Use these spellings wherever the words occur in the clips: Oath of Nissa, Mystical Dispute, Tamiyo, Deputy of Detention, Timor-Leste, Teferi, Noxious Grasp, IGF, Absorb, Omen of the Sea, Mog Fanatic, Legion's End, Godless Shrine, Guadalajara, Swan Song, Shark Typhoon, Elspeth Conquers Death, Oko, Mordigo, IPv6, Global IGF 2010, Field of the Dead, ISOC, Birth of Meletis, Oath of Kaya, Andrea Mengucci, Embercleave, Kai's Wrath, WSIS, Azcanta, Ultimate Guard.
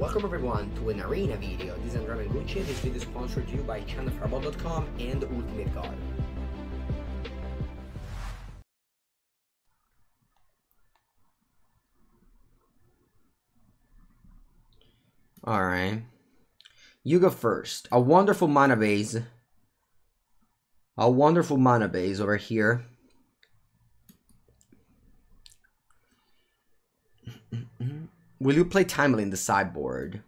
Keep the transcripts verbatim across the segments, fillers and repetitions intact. Welcome everyone to an arena video. This is Andrea Mengucci. This video is sponsored to you by channel for mod dot com and Ultimate Guard. Alright. You go first. A wonderful mana base. A wonderful mana base over here. Will you play Timely in the sideboard?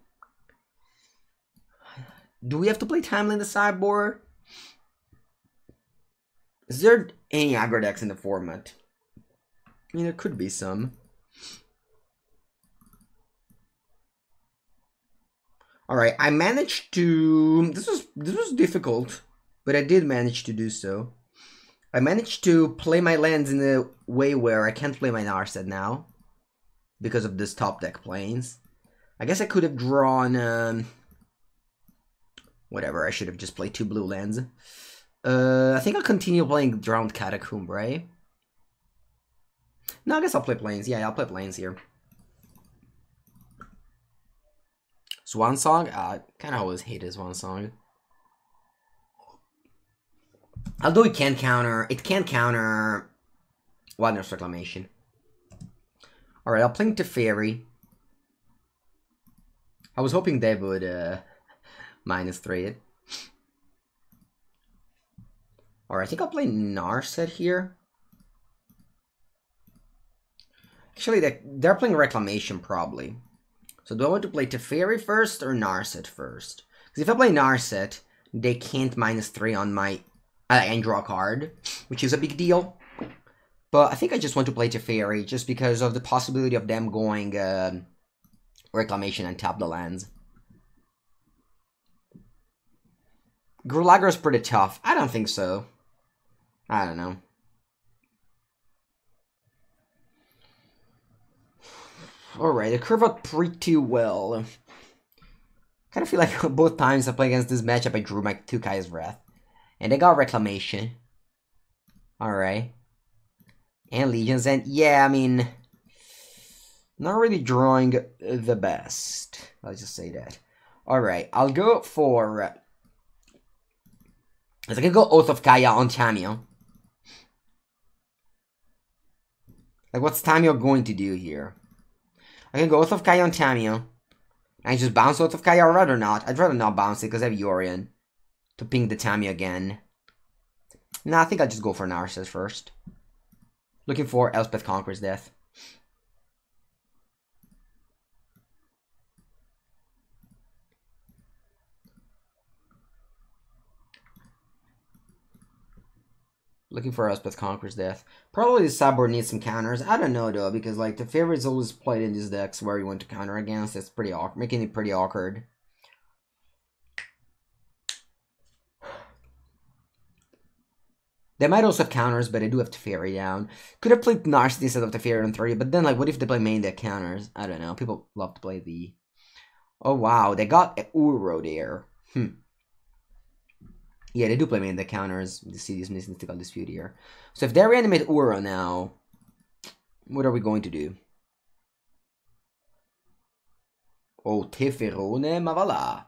Do we have to play Timely in the sideboard? Is there any aggro decks in the format? I mean, there could be some. Alright, I managed to... This was, this was difficult, but I did manage to do so. I managed to play my lands in a way where I can't play my Narset now, because of this top deck planes. I guess I could have drawn... Um, whatever, I should have just played two blue lands. Uh, I think I'll continue playing Drowned Catacomb, right? No, I guess I'll play planes. Yeah, I'll play planes here. Swan Song? Uh, I kind of always hated Swan Song. Although it can counter... It can counter... Wilderness Reclamation. Alright, I'll play Teferi. I was hoping they would uh, minus three it. Alright, I think I'll play Narset here. Actually, they, they're playing Reclamation probably. So do I want to play Teferi first or Narset first? Because if I play Narset, they can't minus three on my... Uh, and draw a card, which is a big deal. But I think I just want to play Teferi, just because of the possibility of them going uh, Reclamation and tap the lands. Grulagro's pretty tough. I don't think so. I don't know. Alright, they curve out pretty well. I kind of feel like both times I played against this matchup, I drew my two Kai's Wrath. And they got Reclamation. Alright. And Legion's End, yeah, I mean, not really drawing the best. I'll just say that. Alright, I'll go for... Uh, I can go Oath of Kaya on Tamiyo. Like, what's Tamiyo going to do here? I can go Oath of Kaya on Tamiyo. I just bounce Oath of Kaya, or rather not. I'd rather not bounce it, because I have Yorion to ping the Tamiyo again. Nah, I think I'll just go for Narcissus first. Looking for Elspeth Conquers Death. Looking for Elspeth Conquers Death. Probably the sideboard needs some counters. I don't know though, because like the favorite's always played in these decks where you want to counter against. It's pretty awkward, making it pretty awkward. They might also have counters, but I do have Teferi down. Could have played Narset instead of Teferi on three, but then, like, what if they play main deck counters? I don't know. People love to play the... Oh, wow. They got Uro there. Hmm. Yeah, they do play main deck counters. You see this Mystical Dispute here. So if they reanimate Uro now, what are we going to do? Oh, Teferone Mavala.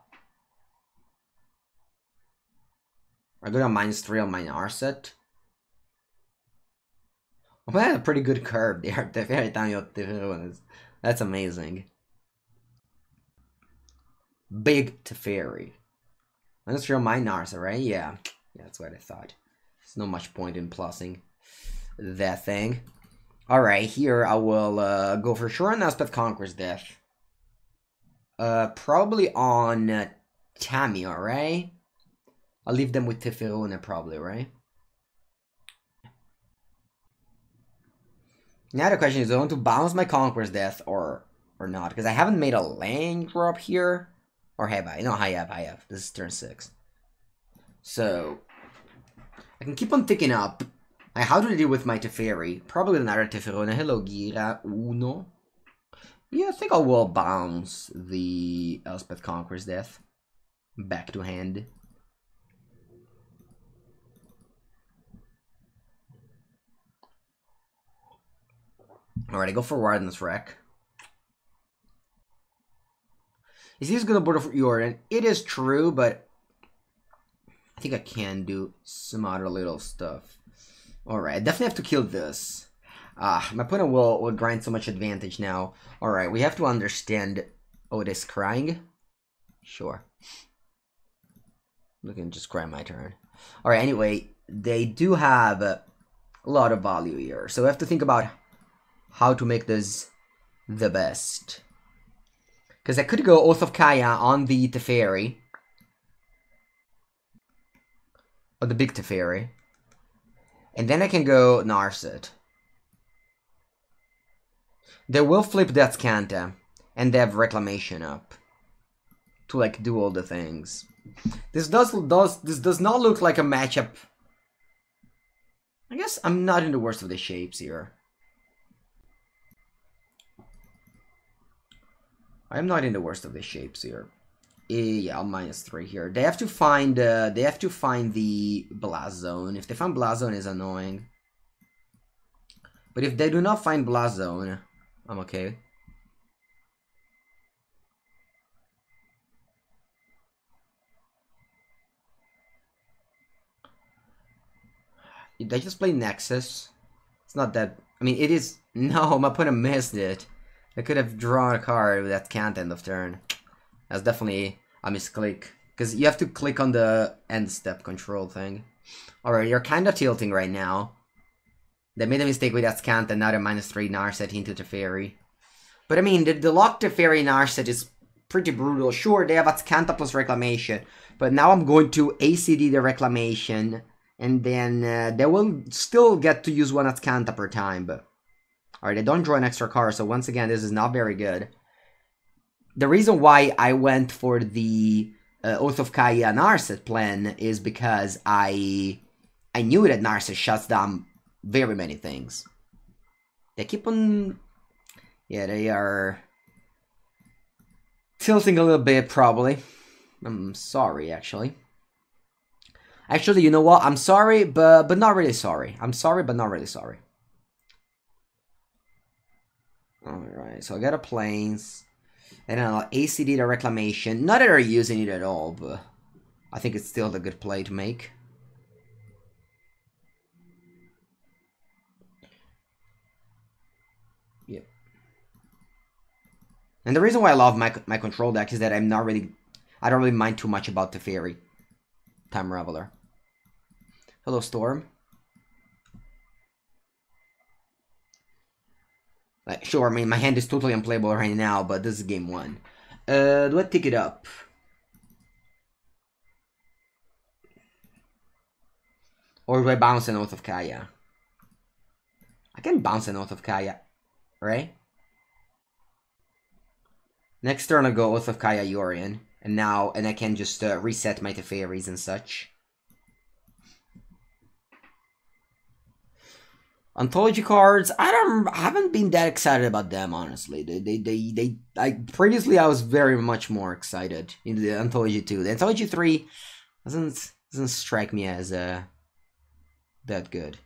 I go down minus three on my Narset. Well, that's a pretty good curve there. That's amazing. Big Teferi. Minus three on my Narset, right? Yeah. Yeah, that's what I thought. There's not much point in plussing that thing. Alright, here I will uh, go for sure on Elspeth Conquers Death. Uh, probably on uh, Tamiyo, right? I'll leave them with Teferone probably, right? Now the question is, do I want to bounce my Conqueror's Death or or not? Because I haven't made a land drop here. Or have I? No, I have, I have. This is turn six. So, I can keep on picking up. Like, how do I deal with my Teferi? Probably another Teferone. Hello, Gira Uno. Yeah, I think I will bounce the Elspeth Conqueror's Death back to hand. Alright, I go for Wilderness Rec. is he's going to border for Yorion. It is true, but I think I can do some other little stuff. Alright, I definitely have to kill this. Ah, my opponent will, will grind so much advantage now. Alright, we have to understand Otis crying. Sure. We can just cry my turn. Alright, anyway, they do have a lot of value here. So we have to think about how to make this the best. Because I could go Oath of Kaya on the Teferi. Or the big Teferi. And then I can go Narset. They will flip that Azcanta, and they have Reclamation up to like do all the things. This does does this does not look like a matchup. I guess I'm not in the worst of the shapes here. I'm not in the worst of the shapes here. Yeah, I'll minus three here. They have to find. Uh, they have to find the Blast Zone. If they find Blast Zone, is annoying. But if they do not find Blast Zone, I'm okay. Did I just play Nexus? It's not that. I mean, it is. No, my opponent missed it. I could have drawn a card with that can't end of turn. That's definitely a misclick. Because you have to click on the end step control thing. Alright, you're kind of tilting right now. They made a mistake with that Scant and now they're minus three Narset into Teferi. But I mean, the, the locked Teferi Narset is pretty brutal. Sure, they have Azcanta plus Reclamation. But now I'm going to A C D the Reclamation. And then uh, they will still get to use one Azcanta per time. Alright, they don't draw an extra card. So once again, this is not very good. The reason why I went for the uh, Oath of Kaya Narset plan is because I I knew that Narset shuts down very many things. They keep on... Yeah, they are... tilting a little bit, probably. I'm sorry, actually. Actually, you know what? I'm sorry, but, but not really sorry. I'm sorry, but not really sorry. Alright, so I got a Plains. And I'll A C D the Reclamation. Not that they're using it at all, but I think it's still a good play to make. Yep. And the reason why I love my my control deck is that I'm not really, I don't really mind too much about Teferi, Time Raveler. Hello, Storm. Like, sure, I mean, my hand is totally unplayable right now, but this is game one. Uh, do I pick it up? Or do I bounce an Oath of Kaya? I can bounce an Oath of Kaya, right? Next turn I go Oath of Kaya Yorion, and now, and I can just uh, reset my Teferis and such. Ontology cards, I don't, I haven't been that excited about them, honestly. They, they, they, they, I, previously I was very much more excited in the Ontology two. The Ontology three doesn't, doesn't strike me as, uh, that good.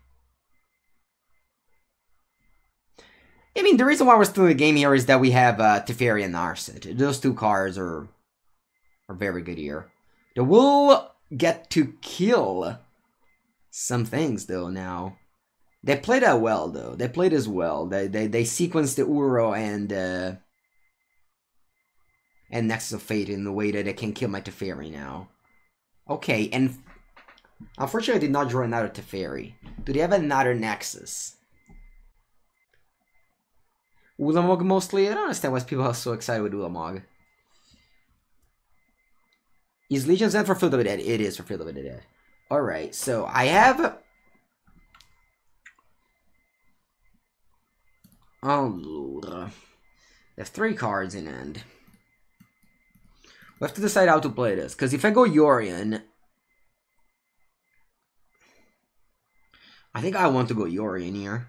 I mean, the reason why we're still in the game here is that we have, uh, Teferi and Narset. Those two cards are, are very good here. They will get to kill some things, though, now. They played that well, though. They played as well. They they they sequenced the Uro and uh, and Nexus of Fate in the way that they can kill my Teferi now. Okay, and unfortunately, I did not draw another Teferi. Do they have another Nexus? Ulamog mostly. I don't understand why people are so excited with Ulamog. Is Legion's End for Field of the Dead? It is for Field of the Dead. All right, so I have. Allora, they have three cards in hand. We have to decide how to play this, because if I go Yorion... I think I want to go Yorion here.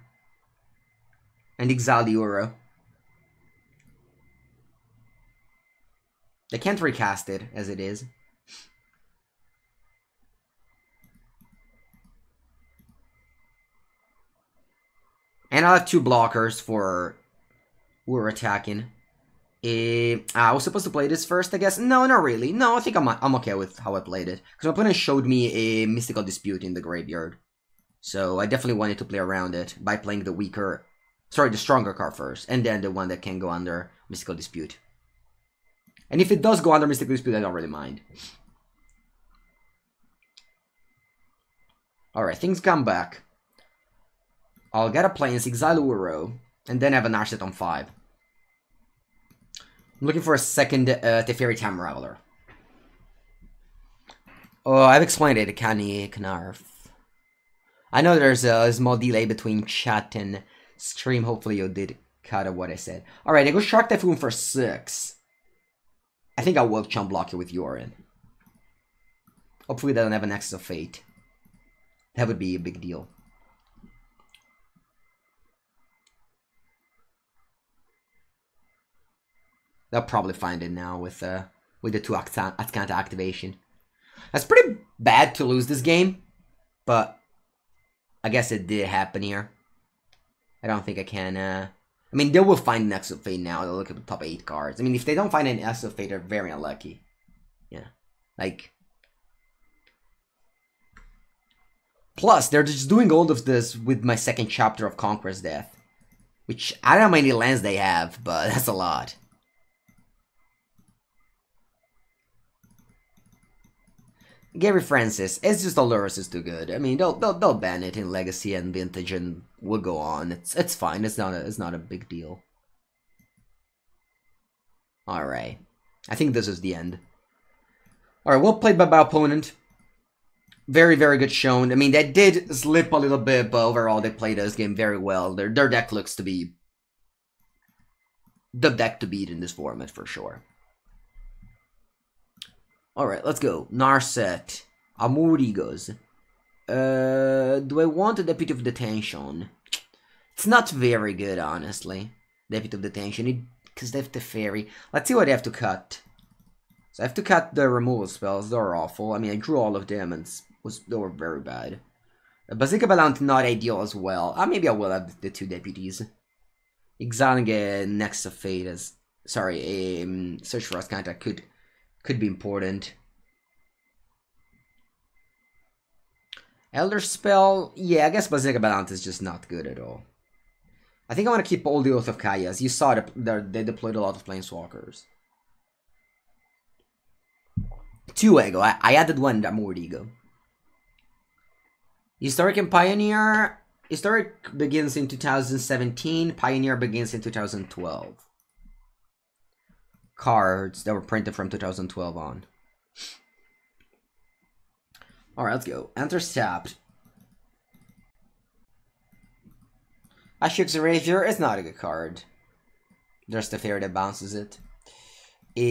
And exile the Uro. They can't recast it, as it is. And I'll have two blockers for Uro attacking. Uh, I was supposed to play this first, I guess. No, not really. No, I think I'm I'm okay with how I played it. Because my opponent showed me a Mystical Dispute in the graveyard. So I definitely wanted to play around it by playing the weaker... Sorry, the stronger card first. And then the one that can go under Mystical Dispute. And if it does go under Mystical Dispute, I don't really mind. Alright, things come back. I'll get a Plains, exile Uro, and then have a Narset on five. I'm looking for a second uh, Teferi Time Raveler. Oh, I've explained it, Kani Knarf. I know there's a small delay between chat and stream. Hopefully you did cut out what I said. Alright, I go Shark Typhoon for six. I think I will chump block it with Yorion. Hopefully they don't have a Nexus of Fate. That would be a big deal. They'll probably find it now with uh, with the two Azcanta activation. That's pretty bad to lose this game, but I guess it did happen here. I don't think I can... Uh, I mean, they will find Nexus of Fate now. They'll look at the top eight cards. I mean, if they don't find an Nexus of Fate, they're very unlucky. Yeah, like... Plus, they're just doing all of this with my second chapter of Conqueror's Death. Which, I don't know how many lands they have, but that's a lot. Gary Francis, it's just the Lurrus is too good. I mean, they'll, they'll they'll ban it in Legacy and Vintage, and we'll go on. It's it's fine. It's not a it's not a big deal. All right, I think this is the end. All right, well played by my opponent. Very very good shown. I mean, they did slip a little bit, but overall they played this game very well. Their their deck looks to be the deck to beat in this format for sure. Alright, let's go. Narset. Amorigos. Uh, do I want a Deputy of Detention? It's not very good, honestly. Deputy of Detention, because they have Teferi. Let's see what they have to cut. So I have to cut the removal spells. They're awful. I mean, I drew all of them and was, they were very bad. Uh, Basilica Bellhound, not ideal as well. Uh, maybe I will have the two deputies. Exiling a Nexus of Fate as... Sorry, a um, Search for Azcanta could... Could be important. Elder Spell. Yeah, I guess Basilica Bellhound is just not good at all. I think I want to keep all the Oath of Kayas. You saw the, they deployed a lot of Planeswalkers. Two Ego. I, I added one Mordigo. Historic and Pioneer. Historic begins in two thousand seventeen. Pioneer begins in two thousand twelve. Cards that were printed from two thousand twelve on. Alright, let's go. Intercept. Ashuk's Erasure is not a good card. There's the Teferi that bounces it. Uh,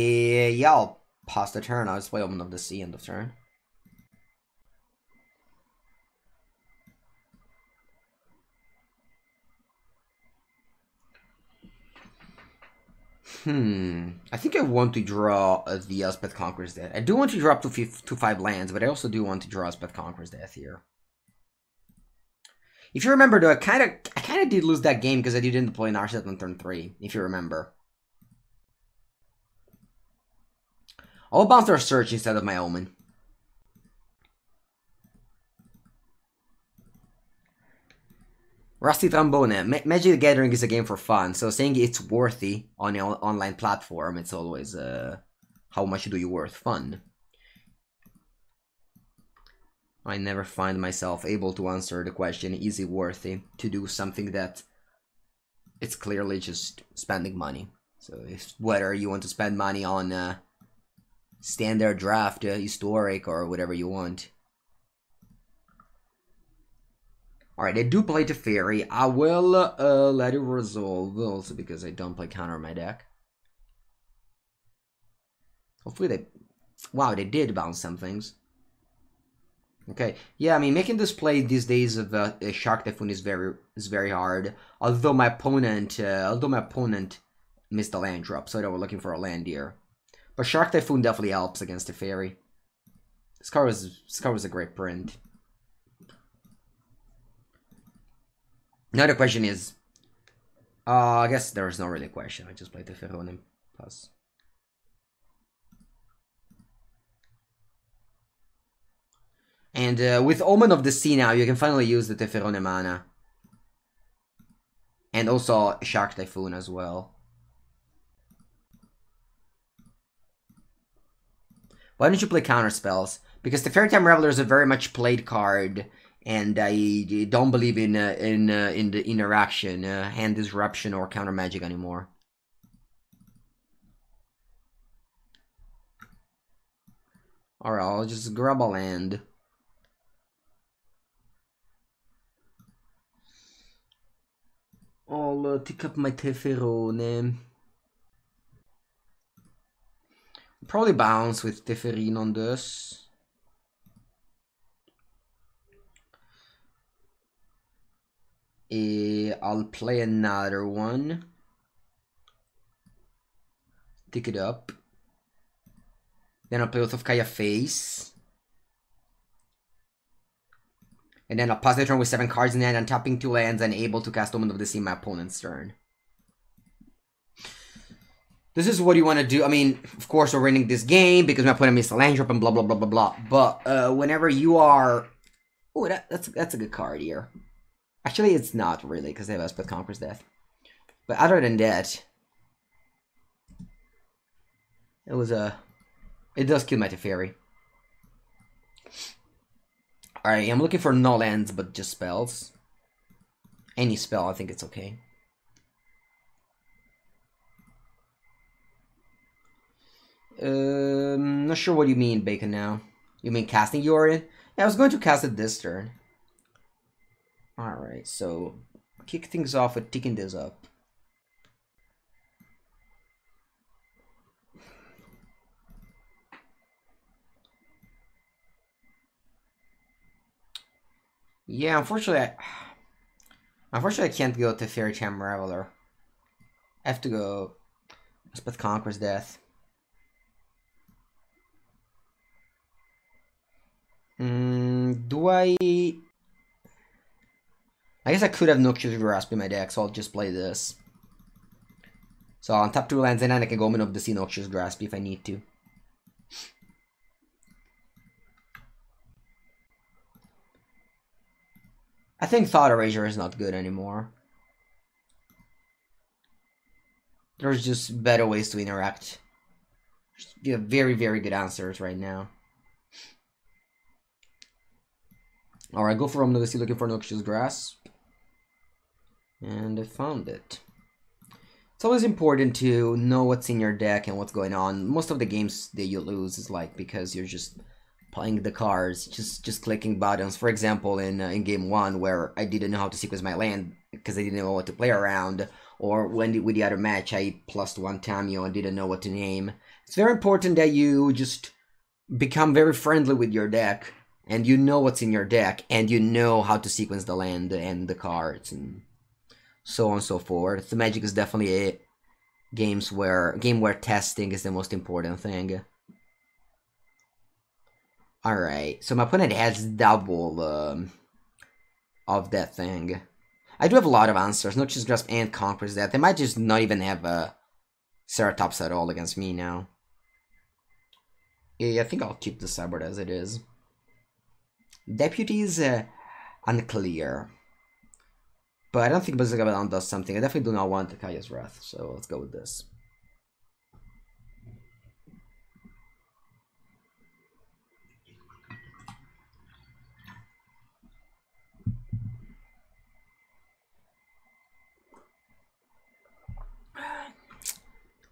yeah, I'll pass the turn. I'll just play Omen of the Sea end of turn. Hmm, I think I want to draw uh, the Elspeth Conquers Death. I do want to draw up to, to five lands, but I also do want to draw Elspeth Conquers Death here. If you remember though, I kind of I kind of did lose that game because I didn't deploy Narset on turn three, if you remember. I'll bounce their Search instead of my Omen. Rusty Trombone, Ma Magic the Gathering is a game for fun, so saying it's worthy on an online platform, it's always, uh, how much do you worth fun? I never find myself able to answer the question, is it worthy to do something that it's clearly just spending money. So if, whether you want to spend money on uh, standard draft, uh, historic, or whatever you want. Alright, I do play Teferi. I will uh, let it resolve also because I don't play counter on my deck. Hopefully they... Wow, they did bounce some things. Okay, yeah, I mean, making this play these days of uh, a Shark Typhoon is very is very hard. Although my opponent uh, although my opponent missed a land drop, so they were looking for a land here. But Shark Typhoon definitely helps against Teferi. This card was, this card was a great print. Now the question is, uh, I guess there's no really question. I just played the Teferi and plus. And uh, with Omen of the Sea now, you can finally use the Teferi mana. And also Shark Typhoon as well. Why don't you play counter spells? Because the Teferi Time Reveler is a very much played card, and I don't believe in uh, in uh, in the interaction, uh, hand disruption, or counter magic anymore. All right, I'll just grab a land. I'll uh, take up my Teferone. Probably bounce with Teferi on this. Uh, I'll play another one. Pick it up. Then I'll play Oath of Kaya face. And then I'll pass the turn with seven cards in hand and tapping two lands and able to cast Omen of the Sea my opponent's turn. This is what you want to do. I mean, of course we're winning this game because my opponent missed a land drop and blah blah blah blah blah. But uh, whenever you are... Oh, that, that's, that's a good card here. Actually, it's not really, because they have Elspeth Conquers Death. But other than that, it was a... It does kill my Teferi. Alright, I'm looking for no lands, but just spells. Any spell, I think it's okay. Um, not sure what you mean, Bacon, now. You mean casting Yorion? Yeah, I was going to cast it this turn. Alright, so kick things off with ticking this up. Yeah, unfortunately I unfortunately I can't go to Teferi Time Reveler. I have to go Elspeth Conquers Death. Mm, do I I guess I could have Noxious Grasp in my deck, so I'll just play this. So I'll untap two lands and then I can go Omen of the Sea Noxious Grasp if I need to. I think Thought Erasure is not good anymore. There's just better ways to interact. You have very, very good answers right now. Alright, go for Omen of the Sea looking for Noxious Grasp. And I found it. It's always important to know what's in your deck and what's going on. Most of the games that you lose is like because you're just playing the cards, just just clicking buttons. For example, in uh, in game one where I didn't know how to sequence my land because I didn't know what to play around, or when the, with the other match I plus one Tamiyo and didn't know what to name. It's very important that you just become very friendly with your deck and you know what's in your deck and you know how to sequence the land and the cards and so on and so forth. The Magic is definitely a games where game where testing is the most important thing. Alright, so my opponent has double um, of that thing. I do have a lot of answers, Noxious Grasp and Conquers Death. They might just not even have a Ceratops at all against me now. Yeah, I think I'll keep the sideboard as it is. Deputy is uh, unclear. But I don't think Basilica Bellhound does something. I definitely do not want the Kai's Wrath, so let's go with this.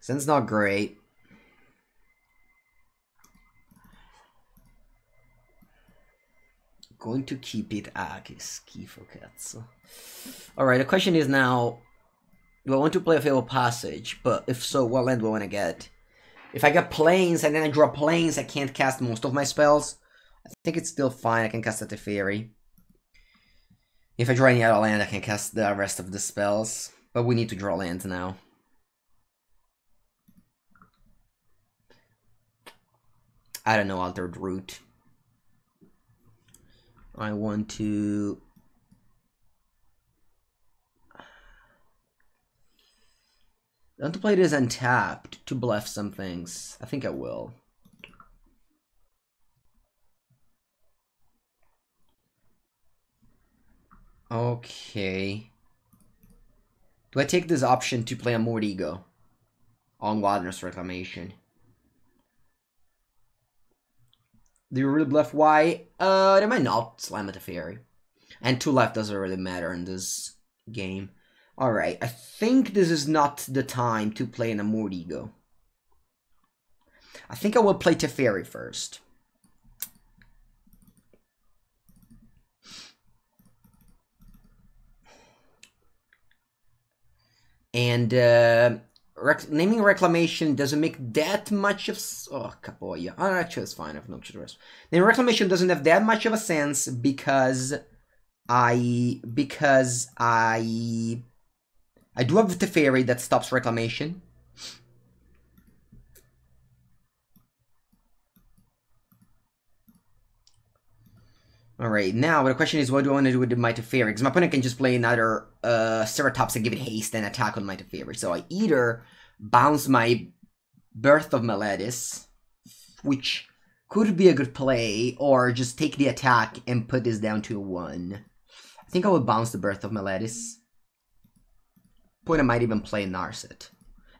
Sin's not great. Going to keep it Agis for cats. Alright, the question is now, do I want to play a Fabled Passage? But if so, what land do I want to get? If I get planes and then I draw planes, I can't cast most of my spells. I think it's still fine, I can cast a Teferi. If I draw any other land, I can cast the rest of the spells. But we need to draw lands now. I don't know, Altered Route. I want to... I want to play this untapped to bluff some things. I think I will. Okay. Do I take this option to play a Mordigo on Wilderness Reclamation? Do you really bluff why? Uh, they might not slam a Teferi. And two life doesn't really matter in this game. Alright, I think this is not the time to play in a Mordigo. I think I will play Teferi first. And uh, rec naming Reclamation doesn't make that much of... Oh, Kapoya. Oh, actually, it's fine. I have no choice. Naming Reclamation doesn't have that much of a sense because I... Because I... I do have the Teferi that stops Reclamation. Alright, now the question is, what do I want to do with my Teferi? Because my opponent can just play another uh, Ceratops and give it haste and attack on my Teferi. So I either bounce my Birth of Meletis, which could be a good play, or just take the attack and put this down to one. I think I would bounce the Birth of Meletis. Point I might even play Narset.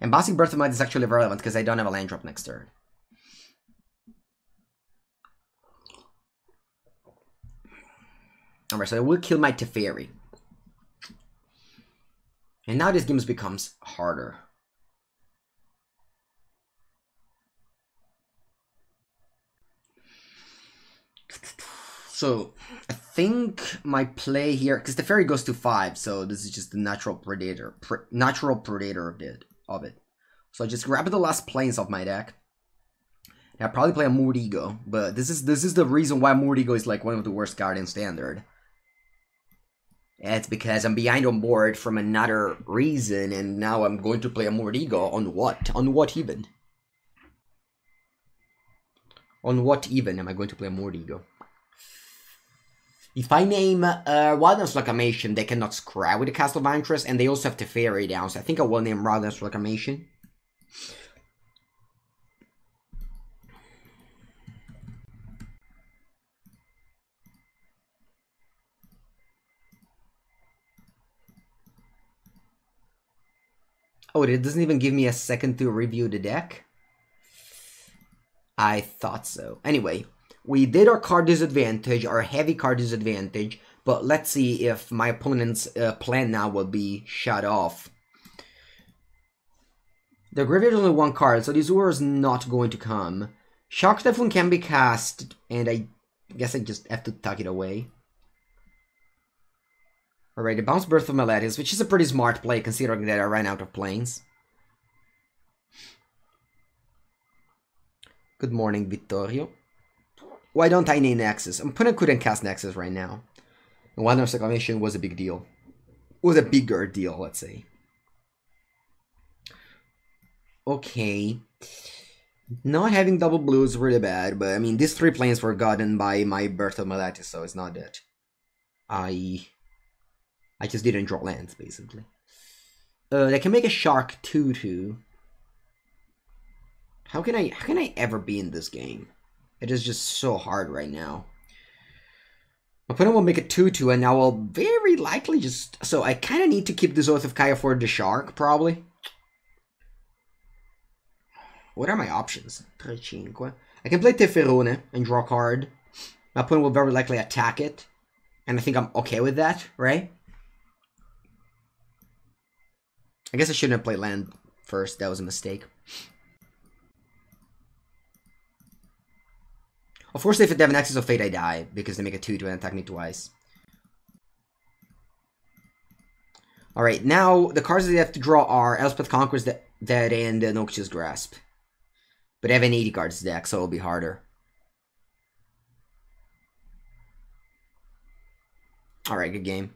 And bouncing Birth of Meletis is actually relevant because I don't have a land drop next turn. Alright, so I will kill my Teferi. And now this game becomes harder. So, I think my play here... Because Teferi goes to five, so this is just the natural predator pre, natural predator of it, of it. So I just grab the last planes off my deck. And I probably play a Mordigo, but this is, this is the reason why Mordigo is like one of the worst cards in Standard. That's because I'm behind on board from another reason, and now I'm going to play a Mordigo on what? On what even? On what even am I going to play a Mordigo? If I name uh, Wilderness Reclamation, they cannot scry with the Castle of Interest, and they also have Teferi down, so I think I will name Wilderness Reclamation. Oh, it doesn't even give me a second to review the deck? I thought so. Anyway, we did our card disadvantage, our heavy card disadvantage, but let's see if my opponent's uh, plan now will be shut off. The graveyard is only one card, so this Uro is not going to come. Shark Typhoon can be cast, and I guess I just have to tuck it away. Alright, the bounce Birth of Meletis, which is a pretty smart play considering that I ran out of planes. Good morning, Vittorio. Why don't I name Nexus? I'm putting couldn't cast Nexus right now. And Wilderness Reclamation was a big deal. Was a bigger deal, let's say. Okay. Not having double blue is really bad, but I mean, these three planes were gotten by my Birth of Meletis, so it's not that I... I just didn't draw lands, basically. Uh, they can make a Shark two two. How can I how can I ever be in this game? It is just so hard right now. My opponent will make a two two, and I will very likely just... So I kind of need to keep this Oath of Kaya for the Shark, probably. What are my options? three five. I can play Teferone and draw a card. My opponent will very likely attack it. And I think I'm okay with that, right? I guess I shouldn't have played land first, that was a mistake. Of course, if they have an Nexus of Fate, I die, because they make a two two and attack me twice. Alright, now the cards that they have to draw are Elspeth Conquers Death and uh, Noxious Grasp. But I have an eighty cards deck, so it'll be harder. Alright, good game.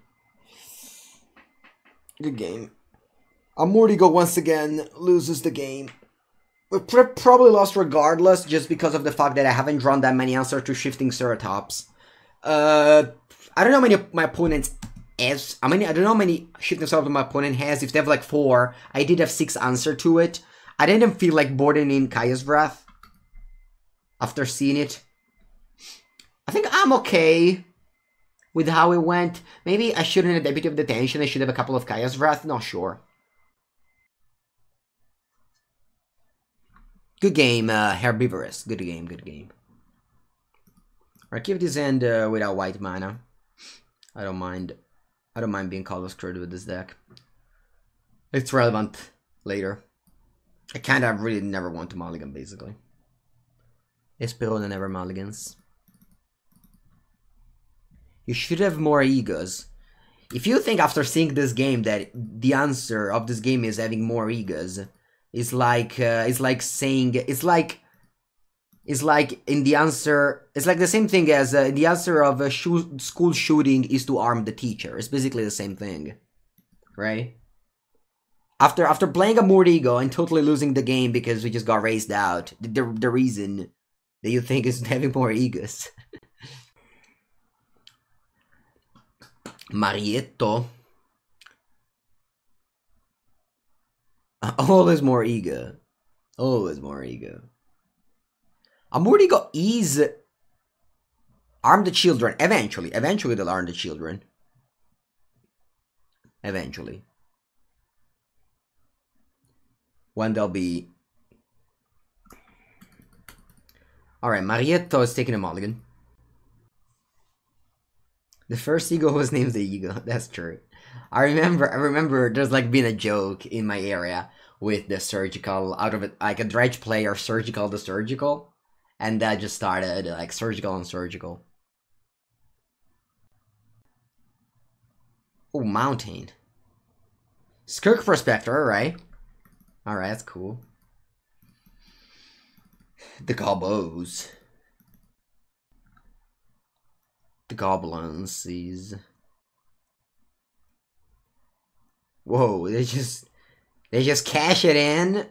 Good game. A Mordigo once again loses the game. We probably lost regardless, just because of the fact that I haven't drawn that many answers to Shifting Ceratops. Uh, I don't know how many of my opponents as I mean, I don't know how many Shifting Ceratops my opponent has. If they have like four, I did have six answer to it. I didn't feel like boarding in Kai's Wrath after seeing it. I think I'm okay with how it went. Maybe I shouldn't have Deputy of Detention. I should have a couple of Kai's Wrath. Not sure. Good game, uh, Herbivorous. Good game, good game. Archive this end uh, without white mana. I don't mind. I don't mind being color screwed with this deck. It's relevant later. I kind of really never want to mulligan, basically. Esperona never mulligans. You should have more egos. If you think after seeing this game that the answer of this game is having more egos, it's like uh, it's like saying it's like it's like in the answer it's like the same thing as uh, the answer of a sho school shooting is to arm the teacher. It's basically the same thing, right? After after playing a Mordigo and totally losing the game because we just got raised out, the the reason that you think is having more egos. Marietto. Always more ego. Always more ego. A Mordigo is arm the children. Eventually. Eventually they'll arm the children. Eventually. When they'll be... Alright, Marietto is taking a mulligan. The first ego was named the ego. That's true. I remember. I remember. There's like been a joke in my area with the surgical out of it, like a dredge player surgical the surgical, and that just started like surgical and surgical. Oh, mountain. Skirk Prospector. All right. All right. That's cool. The gobos. The goblins is... Whoa, they just... They just cash it in?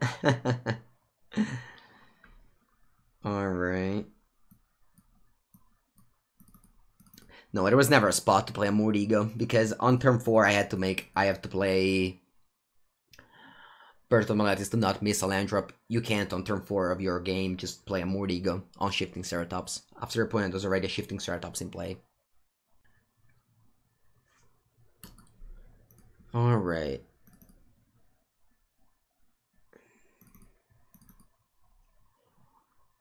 Alright. No, there was never a spot to play a Mordigo, because on turn four I had to make... I have to play... Birth of Meletis to not miss a land drop. You can't on turn four of your game just play a Mordigo on Shifting Ceratops. After your opponent was already a Shifting Ceratops in play. Alright.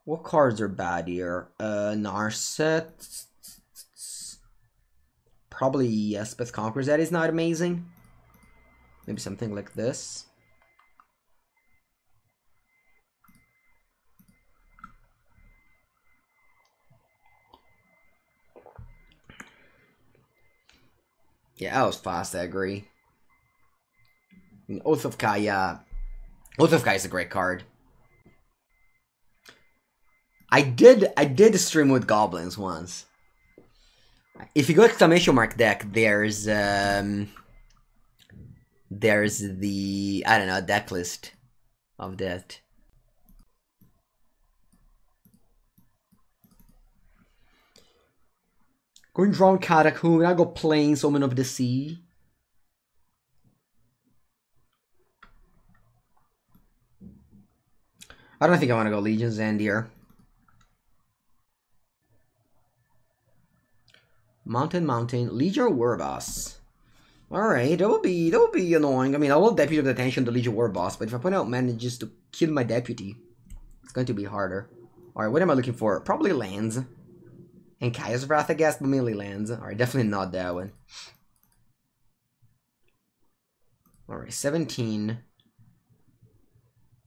What cards are bad here? Uh, Narset. Probably Elspeth Conquers Death is not amazing. Maybe something like this. Yeah, that was fast, I agree. And Oath of Kaya. Oath of Kaya is a great card. I did I did stream with goblins once. If you go exclamation mark deck, there's um there's the I don't know, deck list of that. Going Drowned Catacomb, I go Plains, Omen of the Sea. I don't think I want to go Legion's End here. Mountain, Mountain, Legion Warboss. Alright, that will be that will be annoying. I mean, I will Deputy of Detention to Legion Warboss, but if my opponent manages to kill my deputy, it's going to be harder. Alright, what am I looking for? Probably lands. And Kai's Wrath, I guess, but mainly lands. Alright, definitely not that one. Alright, seventeen.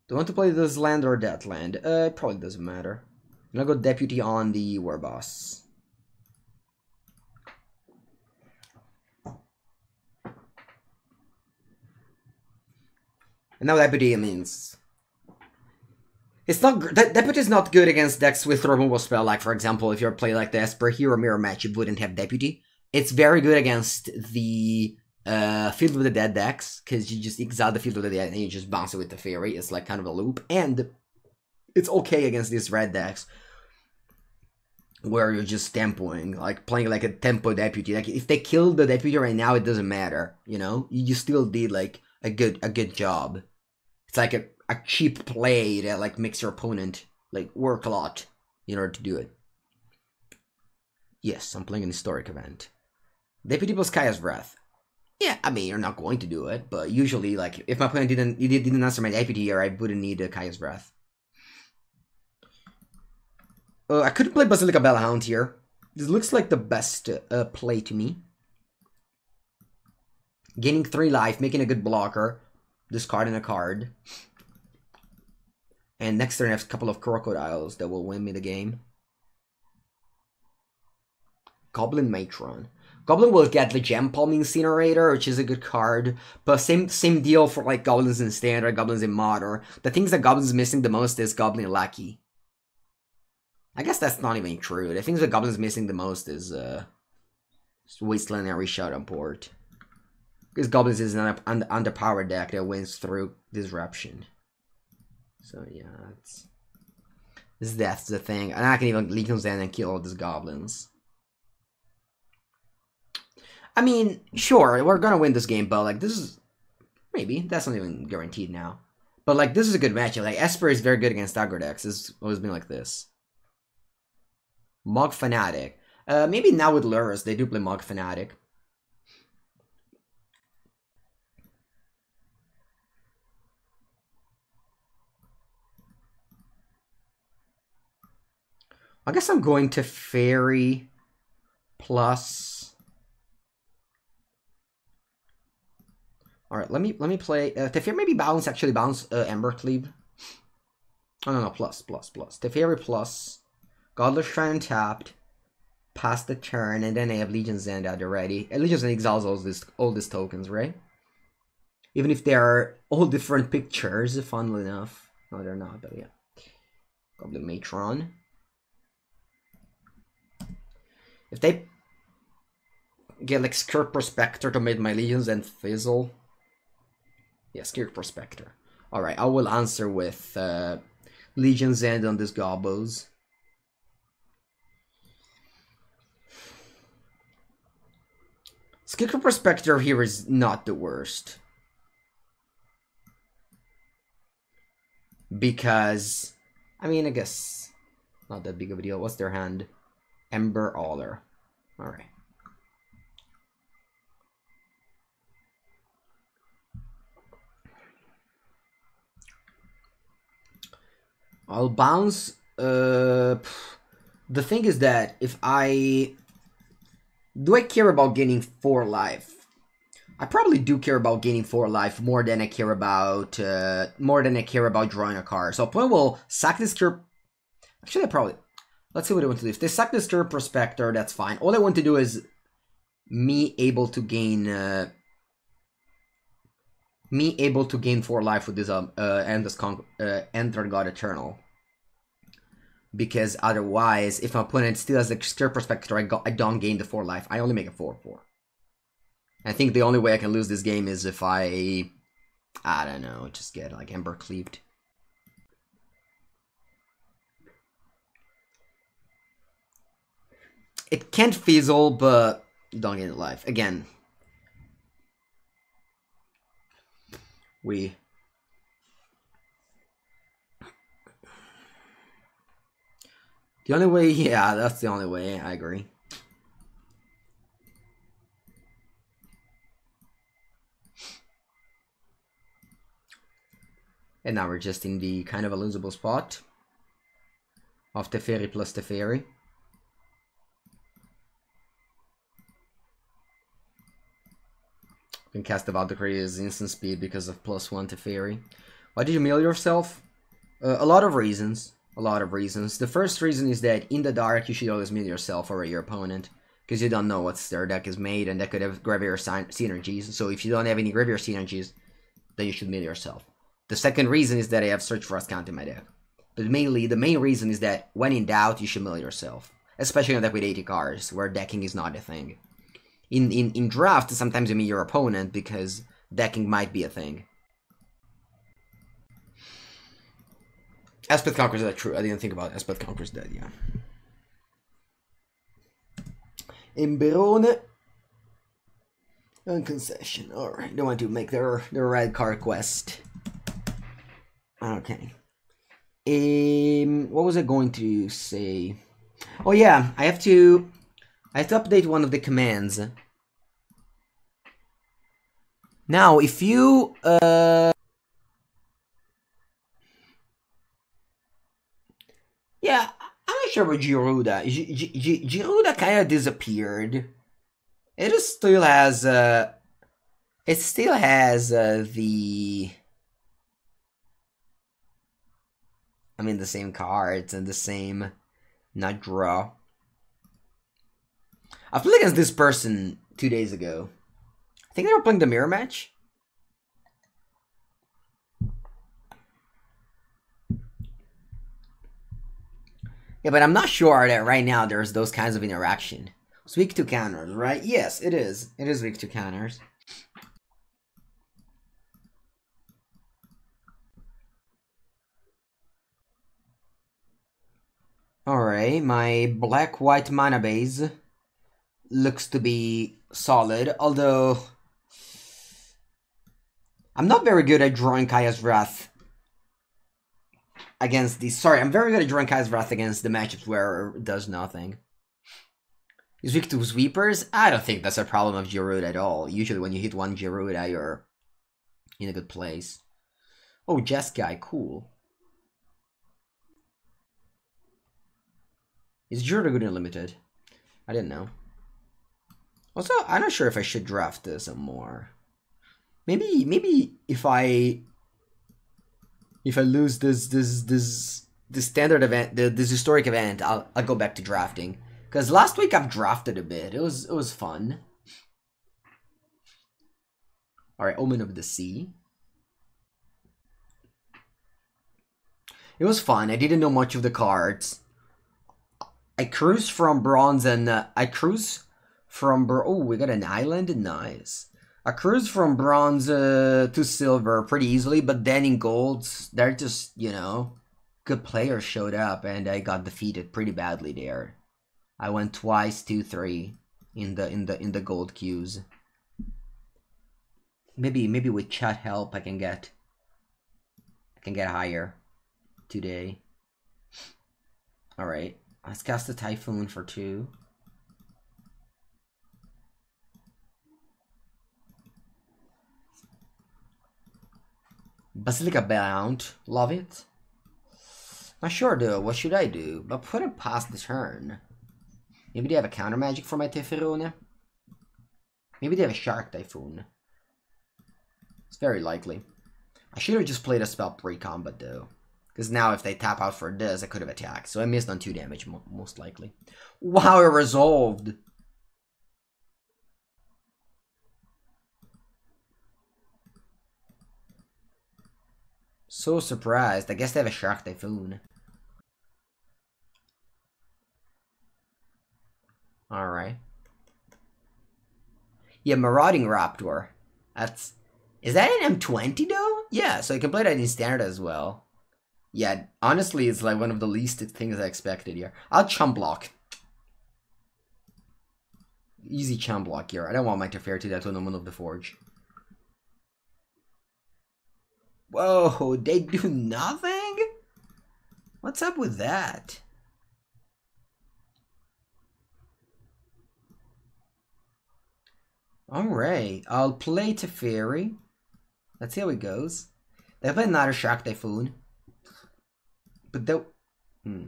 Do I want to play this land or that land? Uh, it probably doesn't matter. I'm gonna go Deputy on the Warboss. And now Deputy means... It's not good. Deputy is not good against decks with removal spell. Like, for example, if you're playing like the Esper Hero Mirror match, you wouldn't have Deputy. It's very good against the uh, Field of the Dead decks, because you just exile the Field of the Dead and you just bounce it with the Teferi. It's like kind of a loop. And it's okay against these red decks. where you're just tempoing, like playing like a tempo deputy. Like if they kill the deputy right now, it doesn't matter, you know? You still did like a good a good job. It's like a, a cheap play that like makes your opponent like work a lot in order to do it. Yes, I'm playing an historic event. Deputy plus Kai's Wrath. Yeah, I mean, you're not going to do it, but usually, like, if my opponent didn't didn't answer my deputy here, I wouldn't need a Kai's Wrath. Uh, I couldn't play Basilica Bellhound here. This looks like the best uh, play to me. Gaining three life, making a good blocker, discarding a card. And next turn I have a couple of crocodiles that will win me the game. Goblin Matron. Goblin will get the Gem Palm Incinerator, which is a good card, but same same deal for like Goblins in Standard, Goblins in Modern. The things that Goblins missing the most is Goblin Lackey. I guess that's not even true. The things that Goblins missing the most is uh, Wasteland and Reshot on Port. Because Goblins is an under underpowered deck that wins through Disruption. So yeah, it's, it's, that's the thing. And I can even Legion's End and kill all these Goblins. I mean, sure, we're gonna win this game, but like this is maybe that's not even guaranteed now. But like this is a good matchup. Like Esper is very good against aggro decks. It's always been like this. Mog Fanatic. Uh, maybe now with Lurrus they do play Mog Fanatic. I guess I'm going to Teferi plus. All right, let me let me play uh, Teferi. Maybe bounce actually bounce uh, Embercleave. Oh no no plus plus plus Teferi plus Godless Shrine tapped, pass the turn, and then I have Legion's End out already. And Legion's End exiles all this all these tokens, right? Even if they are all different pictures, funnily enough, no they're not, but yeah. Goblin Matron. If they get like Skirk Prospector to make my Legion's End fizzle. Yeah, Skirk Prospector. Alright, I will answer with uh, Legion's End on these Gobbos. Skirk Prospector here is not the worst. Because, I mean, I guess not that big of a deal. What's their hand? Ember Aller. Alright. I'll bounce, uh, the thing is that if I, do I care about gaining four life? I probably do care about gaining four life more than I care about, uh, more than I care about drawing a card. So opponent will sack this cure, actually I probably, let's see what I want to do. If they sack this Cure Prospector, that's fine. All I want to do is me able to gain, uh, me able to gain four life with this um, uh, Endless Con uh, Enter God Eternal. Because otherwise, if my opponent still has the Skirk Prospector, I, I don't gain the four life. I only make a four four. I think the only way I can lose this game is if I... I don't know, just get like Ember Cleaved. It can't fizzle, but don't gain the life. Again... We the only way, yeah, that's the only way. I agree. And now we're just in the kind of a losable spot of Teferi plus Teferi. Can cast the Valkyrie as instant speed because of plus one Teferi. Why did you mill yourself? Uh, a lot of reasons. A lot of reasons. The first reason is that in the dark you should always mill yourself or your opponent. Because you don't know what their deck is made and that could have graveyard synergies. So if you don't have any graveyard synergies, then you should mill yourself. The second reason is that I have Search for Azcanta in my deck. But mainly, the main reason is that when in doubt you should mill yourself. Especially on a deck with eighty cards where decking is not a thing. In, in, in draft, sometimes you meet your opponent because decking might be a thing. Elspeth Conquers Death, true. I didn't think about Elspeth Conquers Death, yeah. Emberone. And concession. Alright, don't want to make their, their red card quest. Okay. Um, what was I going to say? Oh yeah, I have to... I have to update one of the commands. Now, if you... Uh... Yeah, I'm not sure about Giruda. Giruda kinda disappeared. It is still has, uh, it still has, uh, the, I mean, the same cards and the same, not draw. I played against this person two days ago. I think they were playing the mirror match. Yeah, but I'm not sure that right now there's those kinds of interaction. It's weak to counters, right? Yes, it is. It is weak to counters. Alright, my black-white mana base looks to be solid, although... I'm not very good at drawing Kai's Wrath against the... Sorry, I'm very good at drawing Kai's Wrath against the matchups where it does nothing. Is weak to sweepers? I don't think that's a problem of Giroud at all. Usually when you hit one Giroud, you're in a good place. Oh, Jeskai, cool. Is Giroud good in limited? I didn't know. Also, I'm not sure if I should draft this some more. Maybe maybe if I if I lose this this this this standard event, the this historic event, I'll I'll go back to drafting. Because last week I've drafted a bit. It was it was fun. Alright, Omen of the Sea. It was fun. I didn't know much of the cards. I cruised from bronze and uh, I cruised from bro oh we got an island, nice. I cruised from bronze uh, to silver pretty easily, but then in golds, they're just, you know, good players showed up and I got defeated pretty badly there. I went twice, two, three, in the in the in the gold queues. Maybe maybe with chat help I can get I can get higher today. All right, let's cast a Typhoon for two. Basilica Bellhound, love it. Not sure though. What should I do? But put it past the turn. Maybe they have a counter magic for my Teferi. Maybe they have a Shark Typhoon. It's very likely. I should have just played a spell pre-combat though. Because now if they tap out for this, I could have attacked. So I missed on two damage, mo most likely. Wow, it resolved! So surprised. I guess they have a Shark Typhoon. Alright. Yeah, Marauding Raptor. That's... Is that an M twenty though? Yeah, so you can play that in standard as well. Yeah, honestly, it's like one of the least things I expected here. I'll chump block. Easy chump block here. I don't want my Teferi to that Tournament of the Forge. Whoa, they do nothing? What's up with that? Alright, I'll play Teferi. Let's see how it goes. They play another Shark Typhoon. But they... Hmm.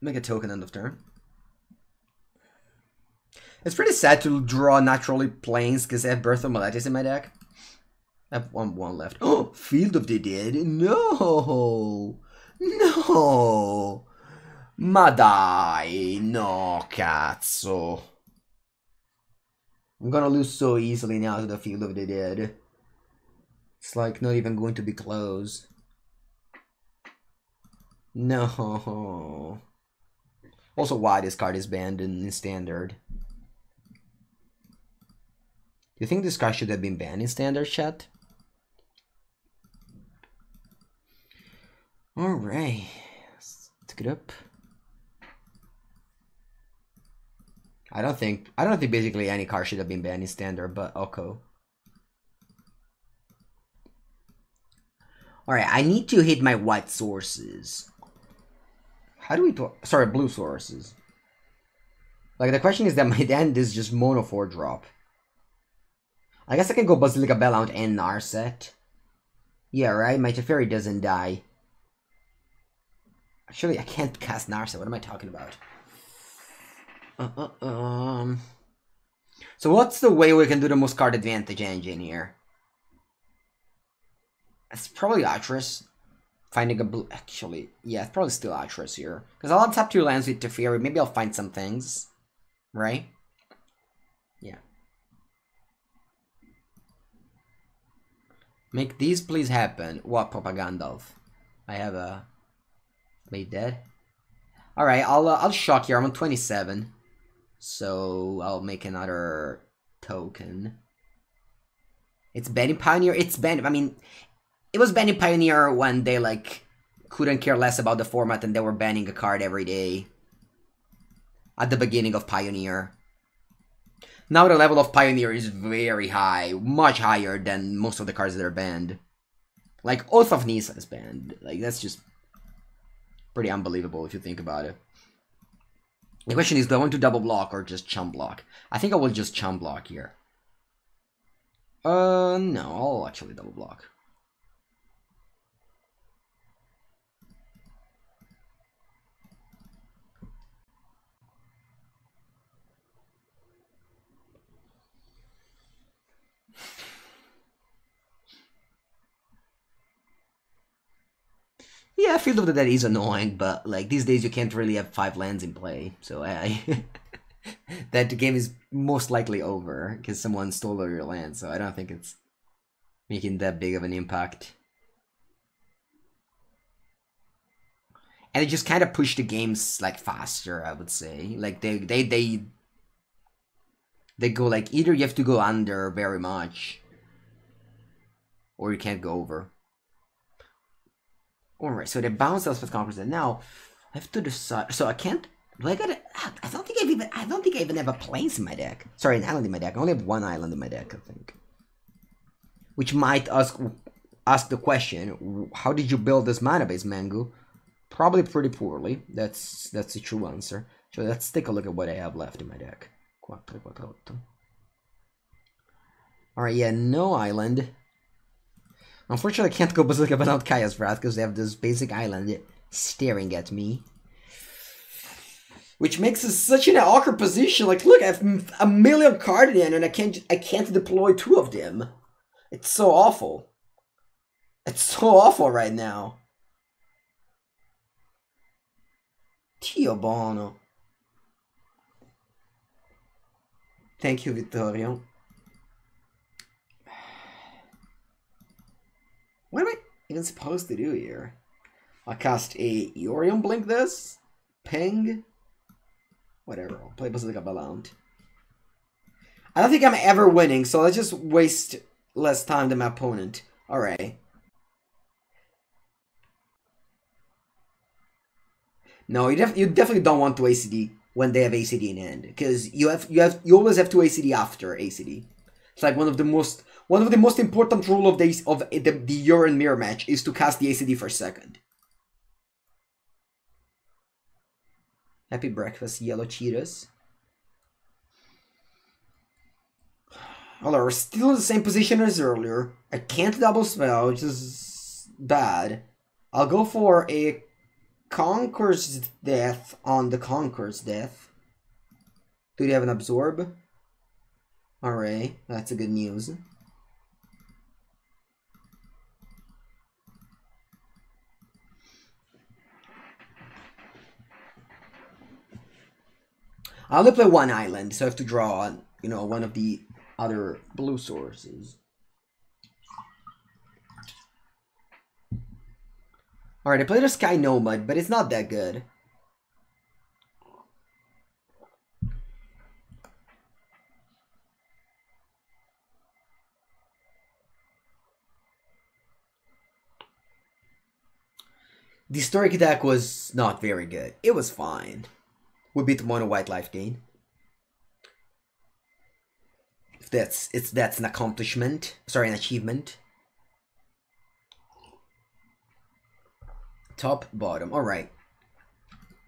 Make a token end of turn. It's pretty sad to draw naturally planes because I have Birth of Meletis in my deck. I have one, one left. Oh! Field of the Dead? No! No, ma dai, no cazzo. I'm gonna lose so easily now to the Field of the Dead. It's like not even going to be close. No. Also why this card is banned in standard. Do you think this card should have been banned in standard, chat? Alright, let's take it up. I don't think I don't think basically any card should have been banned in standard, but okay. Alright, I need to hit my white sources. How do we talk? Sorry, blue sources. Like, the question is that my end is just mono four drop. I guess I can go Basilica Bellhound and Narset. Yeah, right? My Teferi doesn't die. Actually, I can't cast Narset. What am I talking about? Uh, uh, um. So what's the way we can do the most card advantage engine here? It's probably Atreus. Finding a blue... Actually, yeah, it's probably still Atreus here. Because I'll untap two lands with Teferi. Maybe I'll find some things. Right? Yeah. Make these please happen. What, Propagandalf? I have a... Late Dead? Alright, I'll, uh, I'll shock here. I'm on twenty-seven. So, I'll make another token. It's Benny Pioneer. It's Benny. I mean... It was banning Pioneer when they, like, couldn't care less about the format and they were banning a card every day. At the beginning of Pioneer. Now the level of Pioneer is very high. Much higher than most of the cards that are banned. Like, Oath of Nisa is banned. Like, that's just pretty unbelievable if you think about it. The question is, do I want to double block or just chump block? I think I will just chump block here. Uh, no, I'll actually double block. Yeah, Field of the Dead is annoying, but like these days you can't really have five lands in play, so I that game is most likely over because someone stole all your land, so I don't think it's making that big of an impact. And it just kind of pushed the games like faster, I would say. Like they they they they go like either you have to go under very much or you can't go over. Alright, so they bounce Elspeth Conquers Death. Now I have to decide. So I can't. Do I gotta? I don't think I've even. I don't think I even have a place in my deck. Sorry, an island in my deck. I only have one island in my deck, I think. Which might ask ask the question: how did you build this mana base, Mangu? Probably pretty poorly. That's that's the true answer. So let's take a look at what I have left in my deck. Alright, yeah, no island. Unfortunately, I can't go Basilica without Kai's Wrath because they have this basic island staring at me. Which makes us such an awkward position. Like, look, I have a million cards in and I can't, I can't deploy two of them. It's so awful. It's so awful right now. Tio Bono. Thank you, Vittorio. What am I even supposed to do here? I'll cast a Yorion Blink this. Ping. Whatever, I'll play Basilica Bellhound. I don't think I'm ever winning, so let's just waste less time than my opponent. Alright. No, you, def you definitely don't want to A C D when they have A C D in hand. Because you have you have you always have to A C D after A C D. It's like one of the most One of the most important rule of the of the, the Yorion mirror match is to cast the A C D for second. Happy breakfast, yellow cheetahs. Although we're still in the same position as earlier. I can't double spell, which is bad. I'll go for a Conqueror's Death on the Conqueror's Death. Do they have an absorb? Alright, that's a good news. I only play one island, so I have to draw on, you know, one of the other blue sources. Alright, I played a Sky Nomad, but it's not that good. The historic deck was not very good. It was fine. We beat mono white life gain. If that's it's that's an accomplishment. Sorry, an achievement. Top, bottom. Alright.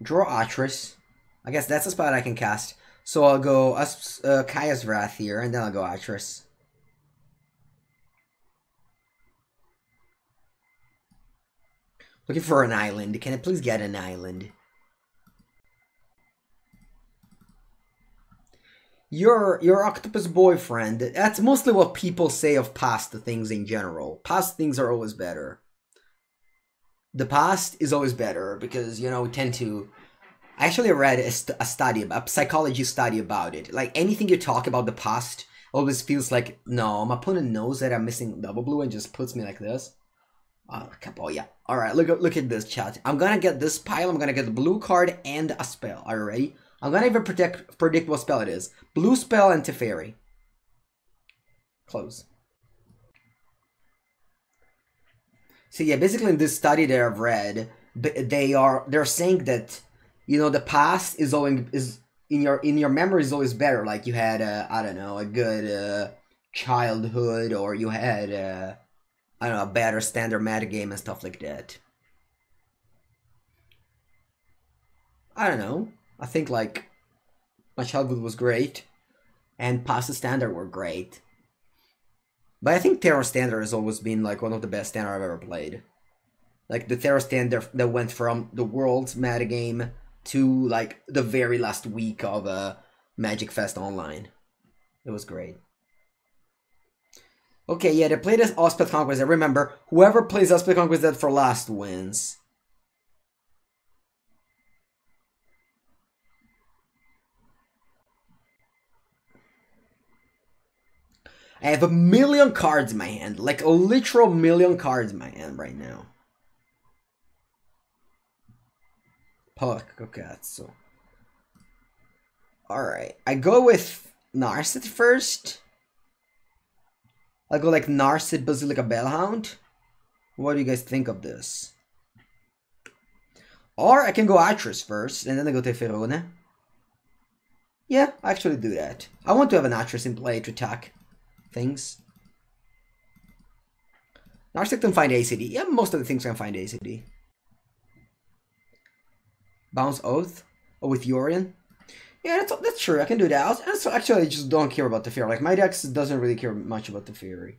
Draw Atris. I guess that's a spot I can cast. So I'll go uh, Kai's Wrath here, and then I'll go Atris. Looking for an island. Can I please get an island? Your your octopus boyfriend. That's mostly what people say of past things in general. Past things are always better. The past is always better because, you know, we tend to... I actually read a, st a study, a psychology study about it. Like, anything you talk about the past always feels like, no, my opponent knows that I'm missing double blue and just puts me like this. Oh, oh yeah. Alright, look, look at this, chat. I'm gonna get this pile, I'm gonna get the blue card and a spell. Are you ready? I'm gonna even predict, predict what spell it is. Blue spell and Teferi. Close. So yeah, basically in this study that I've read, they are they're saying that, you know, the past is always is in your in your memory is always better. Like you had a, I don't know, a good uh, childhood, or you had a, I don't know, a better standard metagame and stuff like that. I don't know. I think like my childhood was great, and past standard were great. But I think Terra Standard has always been like one of the best standard I've ever played. Like the Terra Standard that went from the world's metagame to like the very last week of uh, Magic Fest Online. It was great. Okay, yeah, they played as Elspeth Conquers Death. Remember, whoever plays Elspeth Conquers Death for last wins. I have a million cards in my hand, like a literal million cards in my hand right now. Puck, okay, so. Alright, I go with Narset first. I'll go like Narset, Basilica Bellhound. What do you guys think of this? Or I can go Atris first, and then I go Teferone. Yeah, I actually do that. I want to have an Atris in play to attack things. Narset can find A C D. Yeah, most of the things can find A C D. Bounce Oath. Oh, with Yorion. Yeah, that's that's true. I can do that. I also, actually, I just don't care about the Teferi. Like, my dex doesn't really care much about the Teferi.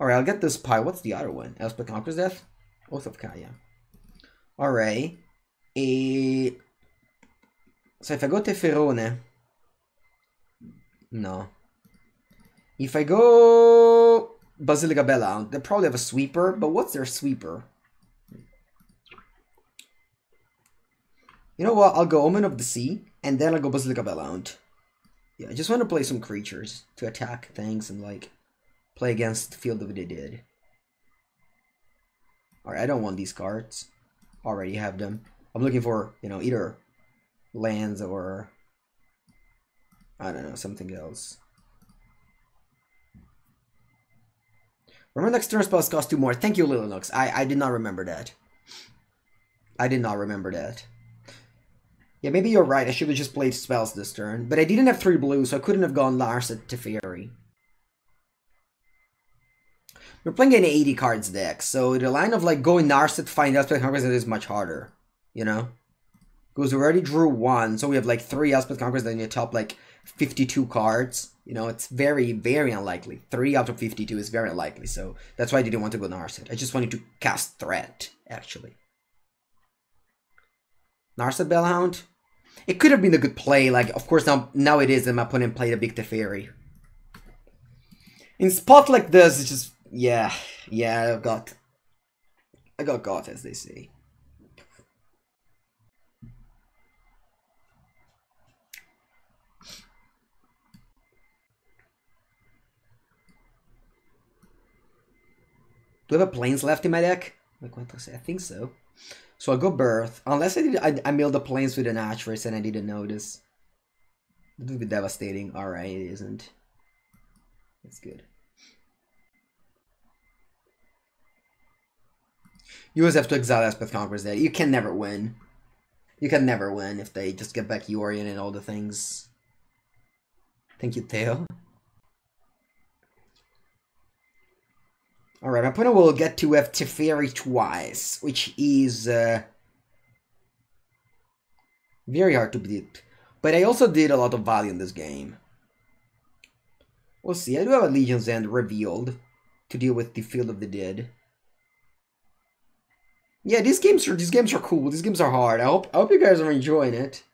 Alright, I'll get this pile. What's the other one? Elspeth Conquers Death? Oath of Kaya. Alright. A... So if I go Teferone... No. If I go Basilica Bella, they probably have a sweeper, but what's their sweeper? You know what? I'll go Omen of the Sea, and then I'll go Basilica Bellhound. Yeah, I just want to play some creatures to attack things and, like, play against Field of the Dead. Alright, I don't want these cards. Already have them. I'm looking for, you know, either lands or, I don't know, something else. Remember next turn spells cost two more. Thank you, Lilinox. I, I did not remember that. I did not remember that. Yeah, maybe you're right. I should have just played spells this turn. But I didn't have three blue, so I couldn't have gone Narset Teferi. We're playing an eighty cards deck, so the line of like going Narset to find Elspeth Conquers Death is much harder. You know? Because we already drew one, so we have like three Elspeth Conquers Death in the top like fifty-two cards. You know, it's very, very unlikely. three out of fifty-two is very unlikely, so that's why I didn't want to go Narset. I just wanted to cast Threat, actually. Narset Bellhound? It could have been a good play, like, of course, now, now it is, and my opponent played a big Teferi. In spot like this, it's just, yeah, yeah, I got, I got got, as they say. Do I have planes left in my deck? Like what I say, I think so. So I go birth. Unless I did, I, I milled the planes with an Atris and I didn't notice. It would be devastating. Alright, it isn't. That's good. You always have to exile Elspeth Conquers Death. You can never win. You can never win if they just get back Yorion and all the things. Thank you, Theo. Alright, my opponent will get to have Teferi twice, which is uh, very hard to beat. But I also did a lot of value in this game. We'll see. I do have a Legion's End revealed to deal with the Field of the Dead. Yeah, these games are these games are cool. These games are hard. I hope I hope you guys are enjoying it.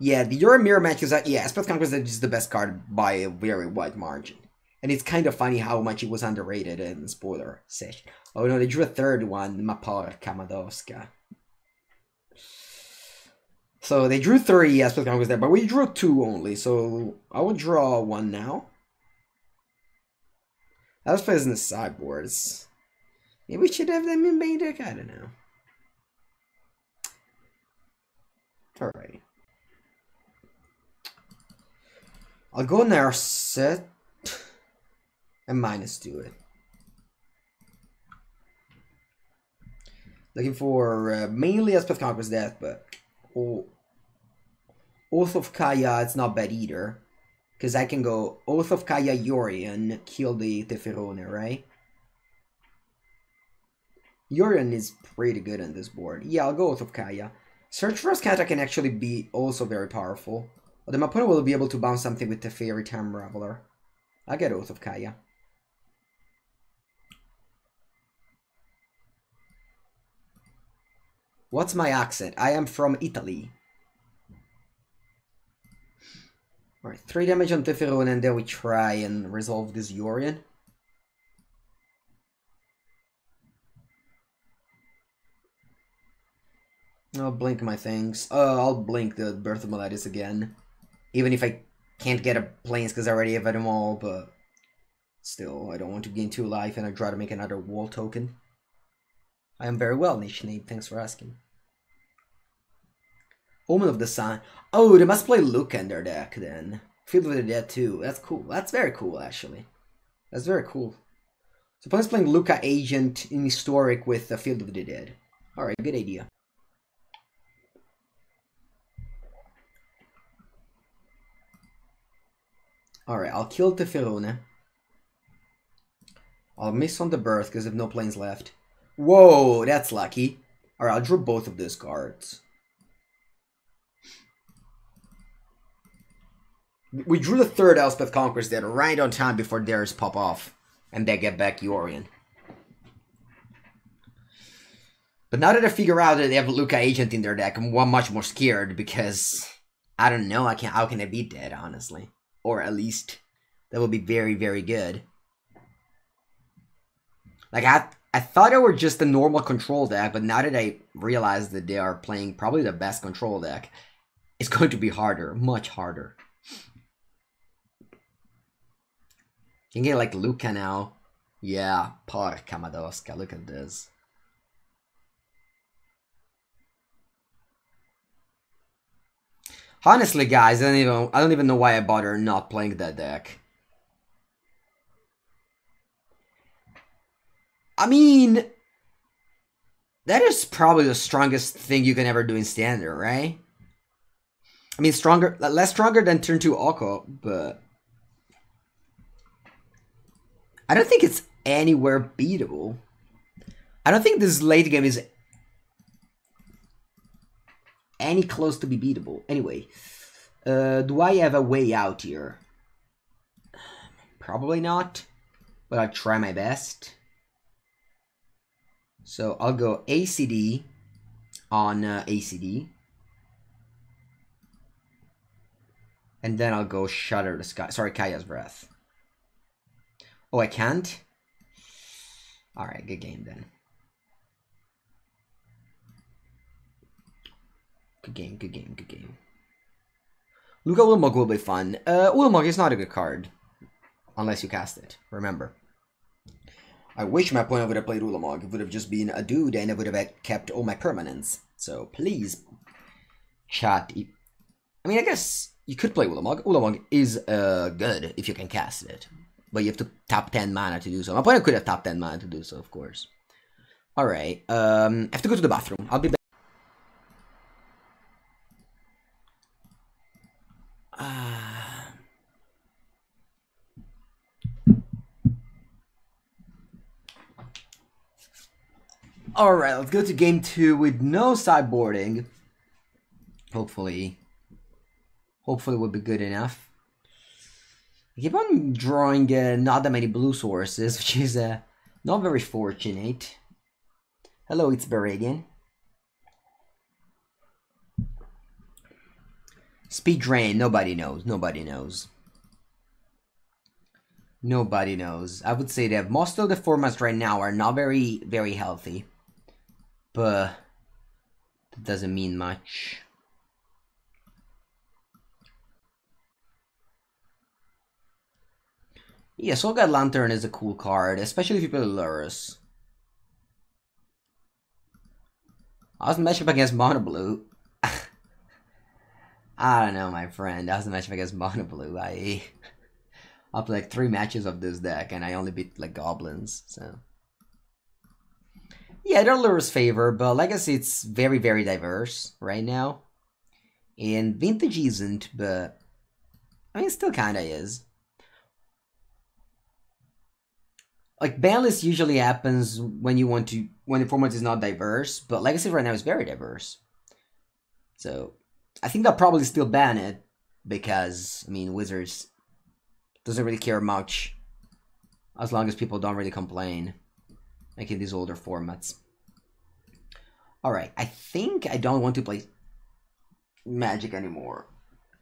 Yeah, the Yorion Mirror match is yeah, Elspeth Conquers Death is the best card by a very wide margin, and it's kind of funny how much it was underrated in the spoiler session. Oh no, they drew a third one, Maporka Madowska. So they drew three Elspeth Conquers Death, but we drew two only. So I will draw one now. Elspeth is in the sideboards. Maybe we should have them in main deck. I don't know. Alright. I'll go Narset and minus do it. Looking for uh, mainly Elspeth Conquers Death, but oh, Oath of Kaya. It's not bad either. Because I can go Oath of Kaya Yorion, kill the Teferone, right? Yorion is pretty good on this board. Yeah, I'll go Oath of Kaya. Search for Azcanta can actually be also very powerful. But my opponent will be able to bounce something with Teferi Time Raveler. I'll get Oath of Kaya. What's my accent? I am from Italy. Alright, three damage on Teferone, and then we try and resolve this Yorion. I'll blink my things. Uh, I'll blink the Birth of Meletis again. Even if I can't get a planes because I already have them all, but still, I don't want to gain two life and I try to make another wall token. I am very well, Nishnabe, thanks for asking. Omen of the Sun. Oh, they must play Lukka in their deck then. Field of the Dead too. That's cool. That's very cool actually. That's very cool. So opponent's playing Lukka Agent in Historic with the Field of the Dead. Alright, good idea. Alright, I'll kill Teferone. I'll miss on the Birth because I have no planes left. Whoa, that's lucky. Alright, I'll draw both of those cards. We drew the third Elspeth Conquers Dead right on time before theirs pop off. And they get back Yorion. But now that I figure out that they have Lukka Agent in their deck, I'm one much more scared because... I don't know, I can't, how can I beat that, honestly? Or at least, that would be very, very good. Like, I, I thought they were just a normal control deck, but now that I realize that they are playing probably the best control deck, it's going to be harder, much harder. You can get like Lukka now. Yeah, porca madosca, look at this. Honestly guys, I don't even I don't even know why I bother not playing that deck. I mean, that is probably the strongest thing you can ever do in standard, right? I mean stronger less stronger than turn two Oko, but I don't think it's anywhere beatable. I don't think this late game is any close to be beatable. Anyway, uh, do I have a way out here? Probably not, but I'll try my best. So I'll go A C D on uh, A C D. And then I'll go Shatter the Sky. Sorry, Kai's Wrath. Oh, I can't? Alright, good game then. Good game, good game, good game. Lukka Ulamog will be fun. Uh, Ulamog is not a good card. Unless you cast it, remember. I wish my opponent would have played Ulamog. It would have just been a dude and I would have kept all my permanents. So please, chat. I mean, I guess you could play Ulamog. Ulamog is uh, good if you can cast it. But you have to tap ten mana to do so. My opponent could have tapped ten mana to do so, of course. Alright, um, I have to go to the bathroom. I'll be back. Uh... Alright, let's go to game two with no sideboarding. Hopefully. Hopefully we'll be good enough. I keep on drawing uh, not that many blue sources, which is uh, not very fortunate. Hello, it's Beridian. Speed drain, nobody knows, nobody knows. Nobody knows. I would say that most of the formats right now are not very, very healthy. But that doesn't mean much. Yeah, Soulguide Lantern is a cool card, especially if you play Lurrus. I was matched up against Mono Blue. I don't know, my friend. I was matched up against Mono Blue. I I played like three matches of this deck, and I only beat like goblins. So yeah, they're Lurrus' favor, but like I said, it's very, very diverse right now. And vintage isn't, but I mean, it still kind of is. Like, banlist usually happens when you want to, when the format is not diverse, but Legacy right now is very diverse. So, I think they'll probably still ban it, because, I mean, Wizards doesn't really care much, as long as people don't really complain, like in these older formats. Alright, I think I don't want to play Magic anymore.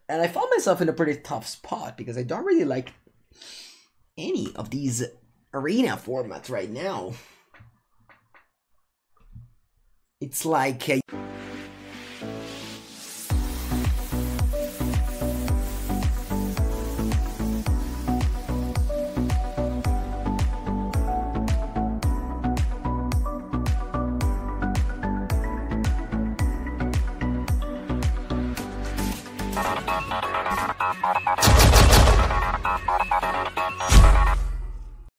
And I found myself in a pretty tough spot, because I don't really like any of these arena formats right now. It's like a